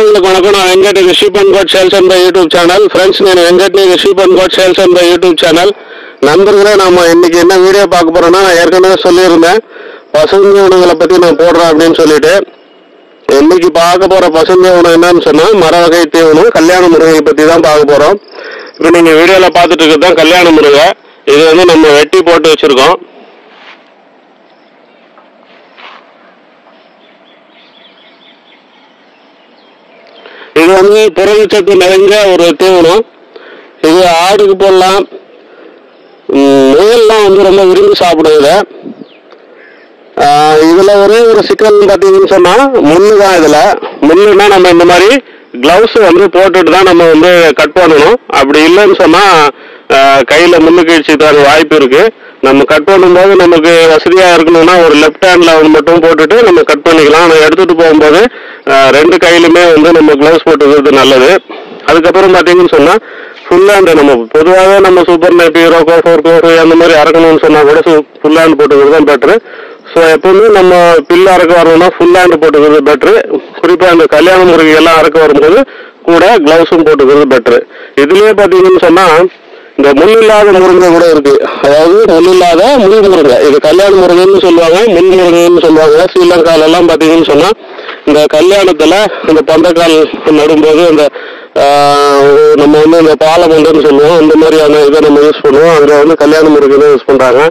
అందరికీ వణకం నా Venkat sheep and goat sales and buy YouTube channel friends నేను Venkat sheep and goat sales and buy YouTube channel நண்பர்களே நாம இன்னைக்கு என்ன வீடியோ பார்க்க போறோம்னா நான் ஏற்கனவே சொல்லியிருந்தேன் பசங்க உணவுகளை பத்தி நான் போடுறேன் அப்படினு சொல்லிட்டு இன்னைக்கு பார்க்க போற பசங்க உணவு என்னன்னு சொன்னா மரவகை தீவனம் கல்யாண முருங்கை பத்தி தான் பார்க்க போறோம் இப்போ நீங்க வீடியோல பார்த்துட்டு இருக்கதா கல்யாண முருங்கை இது வந்து நம்ம வெட்டி போட்டு வச்சிருக்கோம் இது வந்து புரதச்சத்து நிறைந்த ஒரு தீவனம் இது ஆடுக்கு போடலாம் முயல்லாம் வந்து ரொம்ப விரும்பி சாப்பிடுது இதுல ஒரு சிக்கல் பார்த்தீங்கன்னு சொன்னா முள்ளு தான் இதுல முள்ளுனா நம்ம இந்த மாதிரி கிளவுஸ் வந்து போட்டுட்டு தான் நம்ம வந்து கட் பண்ணணும் அப்படி இல்லைன்னு சொன்னா கையில முள்ளு கிழிச்சுட்டு வாய்ப்பு இருக்கு நம்ம கட் பண்ணும்போது நமக்கு வசதியா இருக்கணும்னா ஒரு லெஃப்ட் ஹேண்ட்ல வந்து மட்டும் போட்டுட்டு நம்ம கட் பண்ணிக்கலாம் நம்ம எடுத்துட்டு போகும்போது ரெண்டு கையிலுமே வந்து நம்ம கிளவுஸ் போட்டுக்கிறது நல்லது அதுக்கப்புறம் பார்த்தீங்கன்னு சொன்னா ஃபுல் ஹேண்ட் நம்ம பொதுவாக நம்ம சூப்பர் நைப்பீரோ கோஃபோர் கோஃபு அந்த மாதிரி அறக்கணும்னு சொன்னா கூட ஃபுல் ஹேண்ட் போட்டுக்கிறது தான் பெட்ரு ஸோ எப்பவுமே நம்ம பில்லு அறக்க வரணும்னா ஃபுல் ஹேண்ட் போட்டுக்கிறது பெட்ரு குறிப்பாக அந்த கல்யாண முறைகள் எல்லாம் அறக்க வரும்போது கூட கிளவுஸும் போட்டுக்கிறது பெட்ரு இதுலேயே பார்த்தீங்கன்னு சொன்னா இந்த முள் இல்லாத முருங்கை கூட இருக்கு அதாவது முள் இல்லாத முள் முருங்கை இது கல்யாண முருங்கைன்னு சொல்லுவாங்க முள் முருங்கைன்னு சொல்லுவாங்க ஸ்ரீலங்கால எல்லாம் பார்த்தீங்கன்னு சொன்னா இந்த கல்யாணத்துல இந்த பந்தக்கால் நடும்போது அந்த நம்ம வந்து இந்த பாலை மண்டன்னு சொல்லுவோம் இந்த மாதிரியான இதை நம்ம யூஸ் பண்ணுவோம் அங்கே வந்து கல்யாண முருங்கைன்னு யூஸ் பண்றாங்க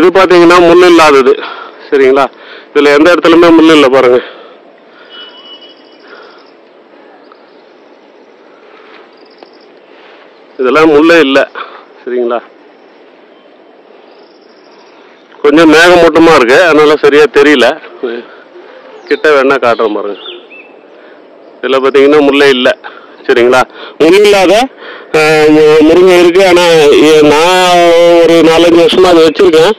இது பார்த்தீங்கன்னா முள் இல்லாதது சரிங்களா இதுல எந்த இடத்துலயுமே முள் இல்லை பாருங்க இதெல்லாம் முள்ளே இல்லை சரிங்களா கொஞ்சம் மேகமூட்டமாக இருக்கு அதனால சரியா தெரியல கிட்ட வேணா காட்டுறேன் பாருங்க இதில் பார்த்தீங்கன்னா முள்ளே இல்லை சரிங்களா முள் இல்லாத முருங்கை இருக்கு ஆனால் நான் ஒரு 4-5 வருஷமா அதை வச்சிருக்கேன்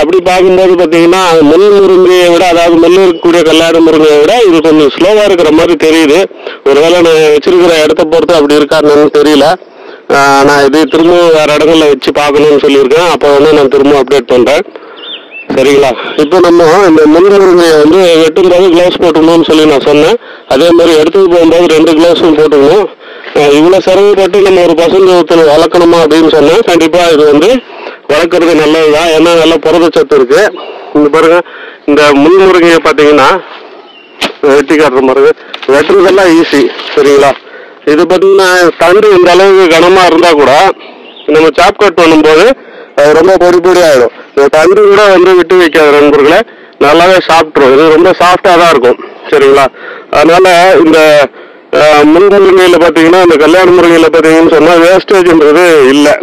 அப்படி பார்க்கும்போது பார்த்தீங்கன்னா முள் முருங்கையை விட அதாவது முள் இருக்கக்கூடிய கல்யாண முருங்கையை விட இது கொஞ்சம் ஸ்லோவாக இருக்கிற மாதிரி தெரியுது ஒருவேளை நான் வச்சிருக்கிற இடத்த பொறுத்து அப்படி இருக்காருன்னு தெரியல நான் இது திரும்ப வேறு இடங்கள்ல வச்சு பார்க்கணும்னு சொல்லியிருக்கேன் அப்போ வந்து நான் திரும்ப அப்டேட் பண்ணுறேன் சரிங்களா இப்போ நம்ம இந்த முள்முருங்கையை வந்து வெட்டும்போது கிளவுஸ் போட்டுக்கணும்னு சொல்லி நான் சொன்னேன் அதே மாதிரி எடுத்துகிட்டு போகும்போது 2 கிளவுஸும் போட்டுக்கணும் இவ்வளோ சிரமப்பட்டு நம்ம ஒரு பசங்க வளர்க்கணுமா அப்படின்னு சொன்னால் கண்டிப்பாக இது வந்து வளர்க்குறது நல்லது தான் ஏன்னா நல்லா புரதச்சத்து இருக்குது இந்த பாருங்க இந்த முள்முருங்கையை பார்த்தீங்கன்னா வெட்டி காட்டுற பாருங்க வெட்டுறதெல்லாம் ஈஸி சரிங்களா இது பார்த்தீங்கன்னா தண்டு இந்த அளவுக்கு கனமாக இருந்தால் கூட நம்ம சாப் கட் பண்ணும்போது அது ரொம்ப பொடி பொடி ஆகிடும் இந்த தண்டு கூட வந்து விட்டு வைக்காது நண்பர்களை நல்லாவே சாப்பிட்ரும் இது ரொம்ப சாஃப்டாக தான் இருக்கும் சரிங்களா அதனால் இந்த முள்முருங்கையில் பார்த்தீங்கன்னா இந்த கல்யாண முருங்கையில் பார்த்தீங்கன்னு சொன்னால் வேஸ்டேஜ்ன்றது இல்லை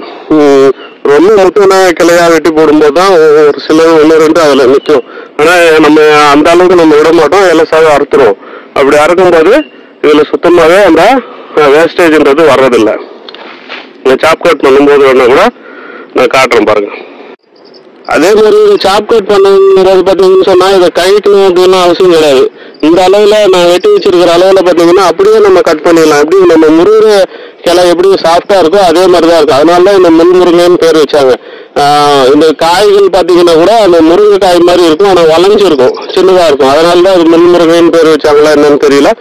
ரொம்ப முத்துனா கிளையாக வெட்டி போடும்போது தான் ஒரு சில 1-2 அதில் நிற்கும் ஆனால் நம்ம அந்த அளவுக்கு நம்ம விட மாட்டோம் எல்லாம் அறுத்துடும் அப்படி அறுக்கும்போது இதில் சுத்தமாகவே அந்த வேஸ்டேஜ்ன்றது வர்றதில்லை இந்த சாப் கட் பண்ணும்போது வேணா கூட நான் காட்டுறேன் பாருங்க அதே மாதிரி சாப் கட் பண்ணுங்கிறது பார்த்தீங்கன்னு சொன்னால் இதை கழிக்கணும் அப்படின்னு அவசியம் கிடையாது இந்த அளவில் நான் வெட்டி வச்சிருக்கிற அளவில் பார்த்தீங்கன்னா அப்படியே நம்ம கட் பண்ணிடலாம் எப்படி நம்ம முருங்கை கிளை எப்படி சாஃப்டாக இருக்கோ அதே மாதிரி தான் இருக்கும் அதனால தான் இந்த முள்முருங்கைன்னு பேர் வச்சாங்க இந்த காய்கள் பார்த்தீங்கன்னா கூட அந்த முருங்கை காய் மாதிரி இருக்கும் ஆனால் வளைஞ்சிருக்கும் சின்னதாக இருக்கும் அதனால தான் அது முள்முருங்கைன்னு பேர் வச்சாங்களா என்னன்னு தெரியல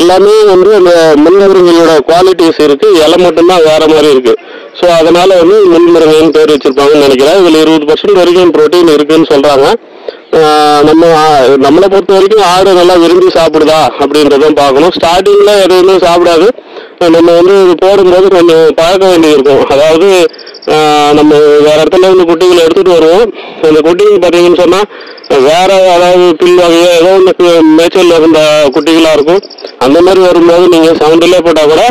எல்லாமே வந்து அந்த முள்முருங்கையோட குவாலிட்டிஸ் இருக்கு இலை மட்டும்தான் வேற மாதிரி இருக்கு ஸோ அதனால வந்து முள்முருங்கைன்னு பேர் வச்சிருப்பாங்கன்னு நினைக்கிறேன் இதில் 20% வரைக்கும் ப்ரோட்டீன் இருக்குன்னு சொல்றாங்க நம்மளை பொறுத்த வரைக்கும் ஆடு நல்லா விரும்பி சாப்பிடுதா அப்படின்றதும் பார்க்கணும் ஸ்டார்டிங்ல எதுவுமே சாப்பிடாது நம்ம வந்து இது போடும்போது கொஞ்சம் பழக்க வேண்டியது இருக்கும் அதாவது நம்ம வேற இடத்துல இருந்து குட்டிகளை எடுத்துட்டு வருவோம் அந்த குட்டிகள் பார்த்தீங்கன்னு சொன்னா வேற அதாவது பில் வகையோ ஏதோ ஒன்று மேய்ச்சல் இருந்த குட்டிகளா இருக்கும் அந்த மாதிரி வரும்போது நீங்க சவுண்டிலே போட்டா கூட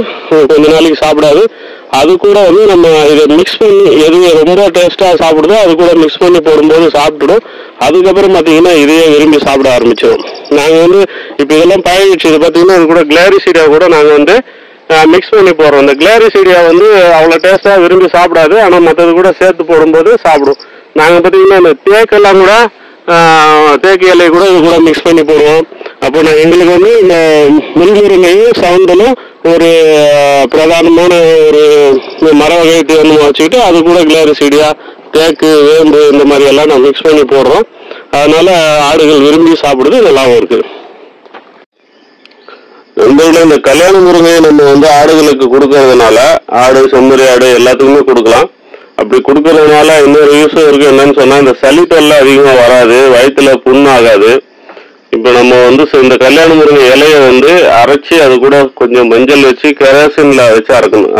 கொஞ்ச நாளைக்கு சாப்பிடாது அது கூட வந்து நம்ம இதை மிக்ஸ் பண்ணி எது ரொம்ப டேஸ்டா சாப்பிடுதோ அது கூட மிக்ஸ் பண்ணி போடும்போது சாப்பிட்டுடும் அதுக்கப்புறம் பார்த்தீங்கன்னா இதையே விரும்பி சாப்பிட ஆரம்பிச்சிடும் நாங்கள் வந்து இப்போ இதெல்லாம் பழகிடுச்சு இது பார்த்தீங்கன்னா இது கூட கிளாரிசீரியா கூட நாங்கள் வந்து மிக்ஸ் பண்ணி போடுறோம் இந்த கிளாரிசீரியா வந்து அவ்வளோ டேஸ்டாக விரும்பி சாப்பிடாது ஆனால் மற்றது கூட சேர்த்து போடும்போது சாப்பிடும் நாங்கள் பார்த்தீங்கன்னா இந்த தேக்கெல்லாம் கூட தேக்கு இலையை கூட இது கூட மிக்ஸ் பண்ணி போடுவோம் அப்போ நான் எங்களுக்கு வந்து இந்த முள்முருங்கையும் சவுண்டலும் ஒரு பிரதானமான ஒரு மர வகை தேவனமாக வச்சுக்கிட்டு அது கூட கிளாரிசீரியா தேக்கு வேம்பு இந்த மாதிரி எல்லாம் நான் மிக்ஸ் பண்ணி போடுறோம் அதனால ஆடுகள் விரும்பி சாப்பிடுறது நல்லாவும் இருக்கு நம்ம ஊர்ல இந்த கல்யாண முருங்கையை நம்ம வந்து ஆடுகளுக்கு கொடுக்கிறதுனால ஆடு செம்மறி ஆடு எல்லாத்துக்குமே கொடுக்கலாம். அப்படி கொடுக்கறதுனால இன்னொரு யூஸ் இருக்கு என்னன்னு சொன்னா இந்த சளி தொல்லை அதிகமா வராது, வயிற்றுல புண்ணாகாது. இப்போ நம்ம வந்து இந்த கல்யாண முருங்கை இலையை வந்து அரைச்சி அது கூட கொஞ்சம் மஞ்சள் வச்சு கெராசின்ல வச்சு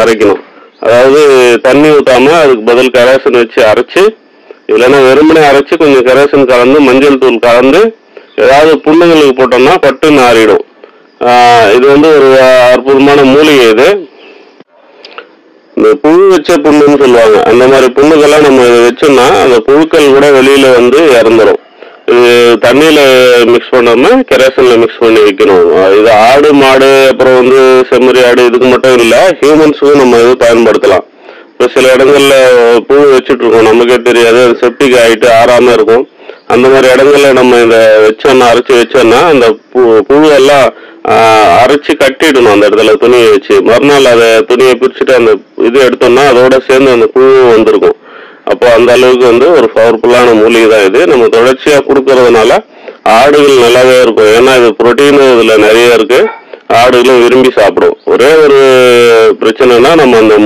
அரைக்கணும். அதாவது தண்ணி ஊத்தாம அதுக்கு பதில் கெராசின் வச்சு அரைச்சி, இல்லைன்னா வெறுமனே அரைச்சி கொஞ்சம் கெராசின் கலந்து மஞ்சள் தூள் கலந்து ஏதாவது புண்ணுங்களுக்கு போட்டோம்னா பட்டுன்னு ஆறிடும். இது வந்து ஒரு அற்புதமான மூலிகை. இது இந்த புழு வச்ச புண்ணுன்னு சொல்லுவாங்க. அந்த மாதிரி புண்ணுக்கெல்லாம் நம்ம இதை வச்சோம்னா அந்த புழுக்கள் கூட வெளியில வந்து இறந்துடும். இது தண்ணியில மிக்ஸ் பண்ணாம கெராசின்ல மிக்ஸ் பண்ணி வைக்கணும். இது ஆடு மாடு அப்புறம் வந்து செம்மறி ஆடு இதுக்கு மட்டும் இல்லை, ஹியூமன்ஸுக்கும் நம்ம இது பயன்படுத்தலாம். இப்போ சில இடங்கள்ல புழு வச்சுட்டு இருக்கோம், நமக்கே தெரியாது, அது செப்டிக் ஆகிட்டு ஆறாம இருக்கும். அந்த மாதிரி இடங்கள்ல நம்ம இதை வச்சோம்னா அரைச்சி வச்சோம்னா அந்த புழு எல்லாம் அரைச்சி கட்டிடணும் அந்த இடத்துல துணியை வச்சு. மறுநாள் அதை துணியை பிரிச்சுட்டு அந்த இது எடுத்தோம்னா அதோட சேர்ந்து அந்த புழுவும் வந்திருக்கும். அப்போ அந்த அளவுக்கு வந்து ஒரு பவர்ஃபுல்லான மூலிகை தான் இது. நம்ம தொடர்ச்சியா கொடுக்கறதுனால ஆடுகள் நல்லாவே இருக்கும். ஏன்னா இது புரோட்டீன் இதுல நிறைய இருக்கு, ஆடுகளும் விரும்பி சாப்பிடும். ஒரே ஒரு பிரச்சனைனா நம்ம அந்த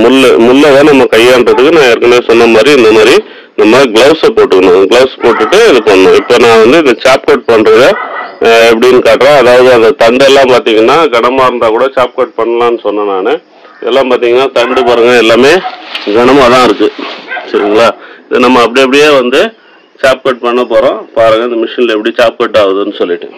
முள்ளை தான் நம்ம கையாண்டதுக்கு நான் ஏற்கனவே சொன்ன மாதிரி இந்த மாதிரி நம்ம கிளவுஸை போட்டுக்கணும். கிளவுஸ் போட்டுட்டு இது பண்ணணும். இப்போ நான் வந்து இந்த சாப்கட் பண்றத எப்படின்னு காட்டுறேன். அதாவது அந்த தண்டெல்லாம் பார்த்தீங்கன்னா கனமாக இருந்தால் கூட சாப்கட் பண்ணலான்னு சொன்னேன் நான். இதெல்லாம் பார்த்தீங்கன்னா தண்டு பாருங்க எல்லாமே கனமாக தான் இருக்கு, சரிங்களா? இதை நம்ம அப்படி அப்படியே வந்து சாப்கட் பண்ண போகிறோம். பாருங்கள் இந்த மிஷினில் எப்படி சாப்கட் ஆகுதுன்னு சொல்லிட்டு.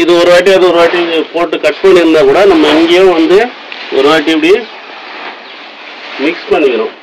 இது ஒரு வாட்டி அது ஒரு வாட்டி போட்டு கட் பண்ணி இருந்தா கூட நம்ம இங்கேயும் வந்து ஒரு வாட்டி இப்படி மிக்ஸ் பண்ணிக்கிறோம்.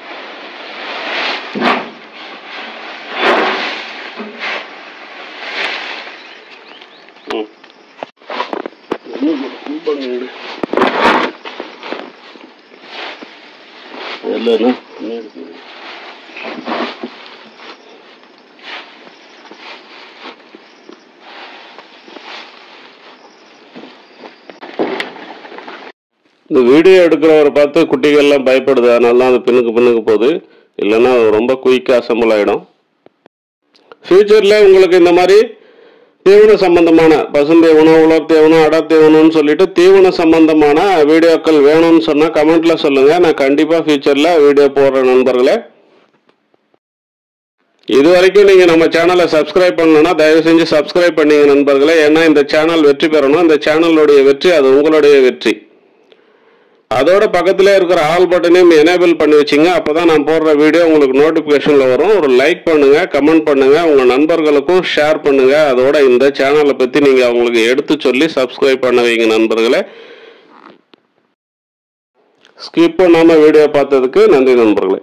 இந்த வீடியோ எடுக்கிறவரை பார்த்து குட்டிகள்லாம் பயப்படுது, அதனால தான் அது பின்னுக்கு போகுது. இல்லைன்னா ரொம்ப குயிக்காக அசம்பிள் ஆகிடும். ஃப்யூச்சரில் உங்களுக்கு இந்த மாதிரி தீவன சம்பந்தமான பசும்பே உணவு உலர் தேவனம் அடா தேவனம்னு சொல்லிட்டு தீவன சம்பந்தமான வீடியோக்கள் வேணும்னு சொன்னால் கமெண்ட்டில் சொல்லுங்கள். நான் கண்டிப்பாக ஃப்யூச்சரில் வீடியோ போடுற நண்பர்களே. இது வரைக்கும் நீங்கள் நம்ம சேனலை சப்ஸ்கிரைப் பண்ணணும்னா தயவு செஞ்சு சப்ஸ்கிரைப் பண்ணிங்க நண்பர்களே. ஏன்னா இந்த சேனல் வெற்றி பெறணும், இந்த சேனலுடைய வெற்றி அது உங்களுடைய வெற்றி. அதோட பக்கத்துல இருக்கிற ஆல் பட்டனையும் எனேபிள் பண்ணி வச்சிங்க. அப்பதான் நான் போடுற வீடியோ உங்களுக்கு நோட்டிபிகேஷன்ல வரும். ஒரு லைக் பண்ணுங்க, கமெண்ட் பண்ணுங்க, உங்க நண்பர்களுக்கும் ஷேர் பண்ணுங்க. அதோட இந்த சேனலை பத்தி நீங்க அவங்களுக்கு எடுத்து சொல்லி சப்ஸ்கிரைப் பண்ண வைங்க நண்பர்களே. ஸ்கிப் பண்ணாம வீடியோ பார்த்ததுக்கு நன்றி நண்பர்களே.